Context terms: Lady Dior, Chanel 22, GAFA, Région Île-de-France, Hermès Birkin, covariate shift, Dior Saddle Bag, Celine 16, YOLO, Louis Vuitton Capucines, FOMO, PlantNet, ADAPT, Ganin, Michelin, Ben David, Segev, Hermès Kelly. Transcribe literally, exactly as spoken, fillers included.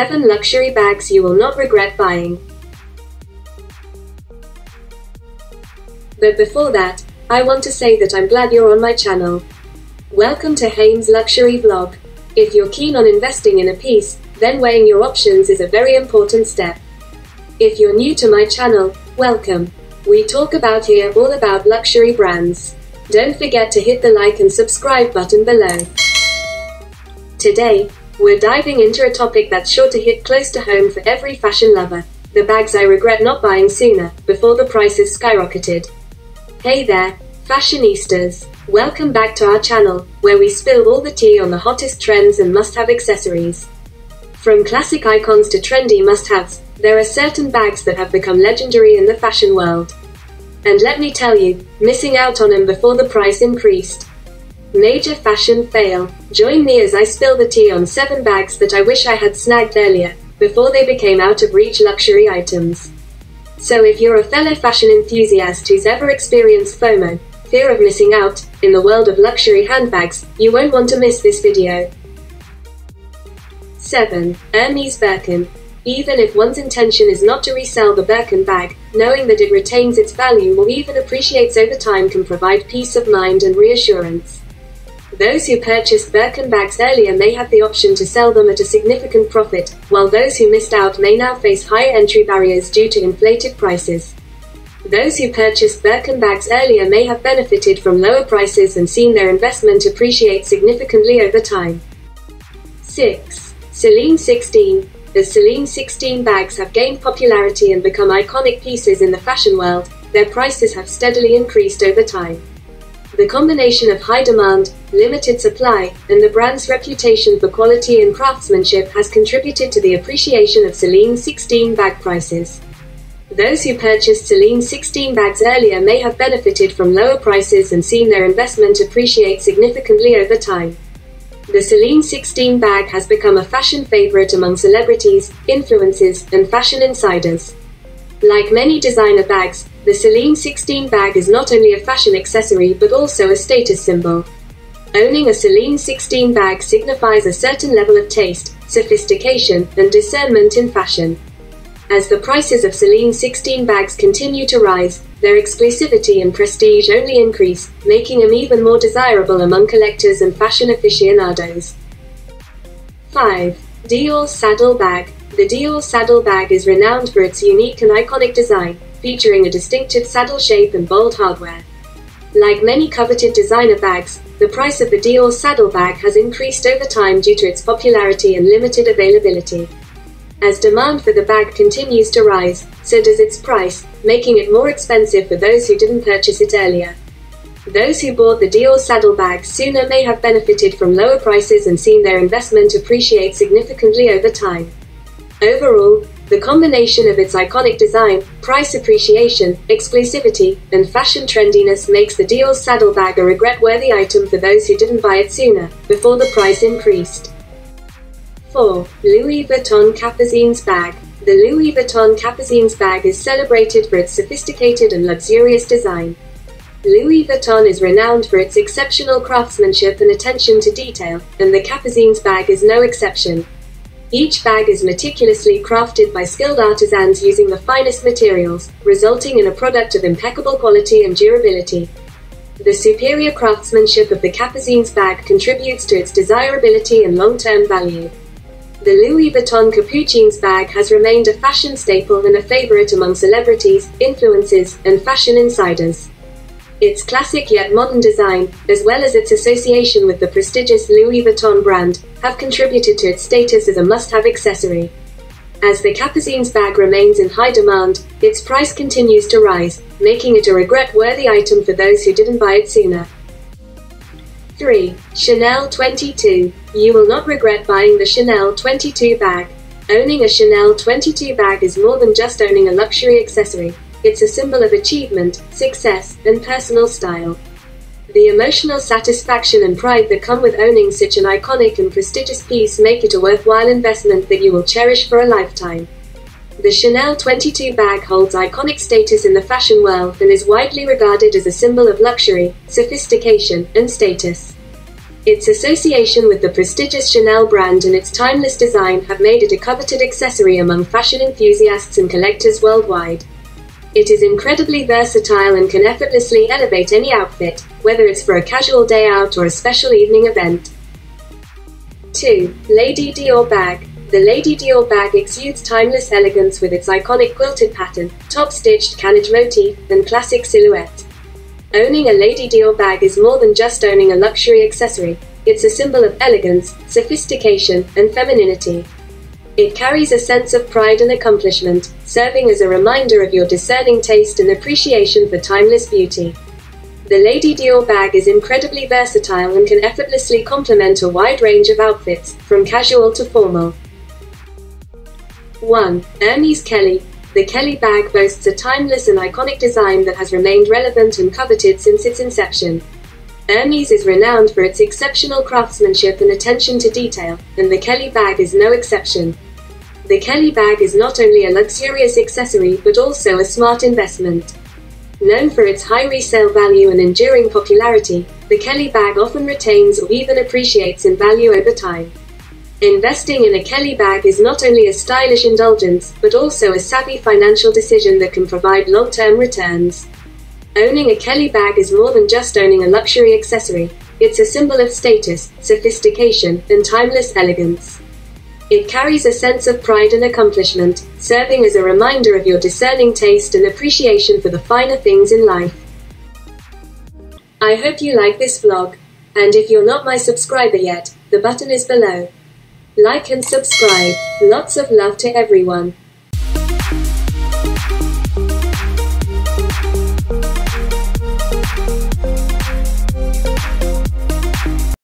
seven luxury bags you will not regret buying. But before that, I want to say that I'm glad you're on my channel. Welcome to Hermès Luxury Vlog. If you're keen on investing in a piece, then weighing your options is a very important step. If you're new to my channel, welcome. We talk about here all about luxury brands. Don't forget to hit the like and subscribe button below. Today, we're diving into a topic that's sure to hit close to home for every fashion lover. The bags I regret not buying sooner, before the prices skyrocketed. Hey there, fashionistas! Welcome back to our channel, where we spill all the tea on the hottest trends and must-have accessories. From classic icons to trendy must-haves, there are certain bags that have become legendary in the fashion world. And let me tell you, missing out on them before the price increased. Major fashion fail. Join me as I spill the tea on seven bags that I wish I had snagged earlier, before they became out-of-reach luxury items. So if you're a fellow fashion enthusiast who's ever experienced FOMO, fear of missing out, in the world of luxury handbags, you won't want to miss this video. seven. Hermès Birkin. Even if one's intention is not to resell the Birkin bag, knowing that it retains its value or even appreciates over time can provide peace of mind and reassurance. Those who purchased Birkin bags earlier may have the option to sell them at a significant profit, while those who missed out may now face higher entry barriers due to inflated prices. Those who purchased Birkin bags earlier may have benefited from lower prices and seen their investment appreciate significantly over time. six. Celine sixteen. The Celine sixteen bags have gained popularity and become iconic pieces in the fashion world. Their prices have steadily increased over time. The combination of high demand, limited supply, and the brand's reputation for quality and craftsmanship has contributed to the appreciation of Celine sixteen bag prices. Those who purchased Celine sixteen bags earlier may have benefited from lower prices and seen their investment appreciate significantly over time. The Celine sixteen bag has become a fashion favorite among celebrities, influencers, and fashion insiders. Like many designer bags, the Celine sixteen bag is not only a fashion accessory but also a status symbol. Owning a Celine sixteen bag signifies a certain level of taste, sophistication, and discernment in fashion. As the prices of Celine sixteen bags continue to rise, their exclusivity and prestige only increase, making them even more desirable among collectors and fashion aficionados. five. Dior Saddle Bag. The Dior Saddle Bag is renowned for its unique and iconic design, featuring a distinctive saddle shape and bold hardware. Like many coveted designer bags, the price of the Dior Saddle Bag has increased over time due to its popularity and limited availability. As demand for the bag continues to rise, so does its price, making it more expensive for those who didn't purchase it earlier. Those who bought the Dior Saddle Bag sooner may have benefited from lower prices and seen their investment appreciate significantly over time. Overall, the combination of its iconic design, price appreciation, exclusivity, and fashion trendiness makes the Dior Saddle Bag a regret-worthy item for those who didn't buy it sooner, before the price increased. four. Louis Vuitton Capucines Bag. The Louis Vuitton Capucines bag is celebrated for its sophisticated and luxurious design. Louis Vuitton is renowned for its exceptional craftsmanship and attention to detail, and the Capucines bag is no exception. Each bag is meticulously crafted by skilled artisans using the finest materials, resulting in a product of impeccable quality and durability. The superior craftsmanship of the Capucines bag contributes to its desirability and long-term value. The Louis Vuitton Capucines bag has remained a fashion staple and a favorite among celebrities, influencers, and fashion insiders. Its classic yet modern design, as well as its association with the prestigious Louis Vuitton brand, have contributed to its status as a must-have accessory. As the Capucines bag remains in high demand, its price continues to rise, making it a regret-worthy item for those who didn't buy it sooner. three. Chanel twenty-two. You will not regret buying the Chanel twenty-two bag. Owning a Chanel twenty-two bag is more than just owning a luxury accessory. It's a symbol of achievement, success, and personal style. The emotional satisfaction and pride that come with owning such an iconic and prestigious piece make it a worthwhile investment that you will cherish for a lifetime. The Chanel twenty-two bag holds iconic status in the fashion world and is widely regarded as a symbol of luxury, sophistication, and status. Its association with the prestigious Chanel brand and its timeless design have made it a coveted accessory among fashion enthusiasts and collectors worldwide. It is incredibly versatile and can effortlessly elevate any outfit, whether it's for a casual day out or a special evening event. two. Lady Dior Bag. The Lady Dior bag exudes timeless elegance with its iconic quilted pattern, top-stitched canage motif, and classic silhouette. Owning a Lady Dior bag is more than just owning a luxury accessory, it's a symbol of elegance, sophistication, and femininity. It carries a sense of pride and accomplishment, serving as a reminder of your discerning taste and appreciation for timeless beauty. The Lady Dior bag is incredibly versatile and can effortlessly complement a wide range of outfits, from casual to formal. one. Hermès Kelly. The Kelly bag boasts a timeless and iconic design that has remained relevant and coveted since its inception. Hermès is renowned for its exceptional craftsmanship and attention to detail, and the Kelly bag is no exception. The Kelly bag is not only a luxurious accessory but also a smart investment. Known for its high resale value and enduring popularity, the Kelly bag often retains or even appreciates in value over time. Investing in a Kelly bag is not only a stylish indulgence, but also a savvy financial decision that can provide long-term returns. Owning a Kelly bag is more than just owning a luxury accessory, it's a symbol of status, sophistication, and timeless elegance. It carries a sense of pride and accomplishment, serving as a reminder of your discerning taste and appreciation for the finer things in life. I hope you like this vlog, and if you're not my subscriber yet, the button is below. Like and subscribe. Lots of love to everyone.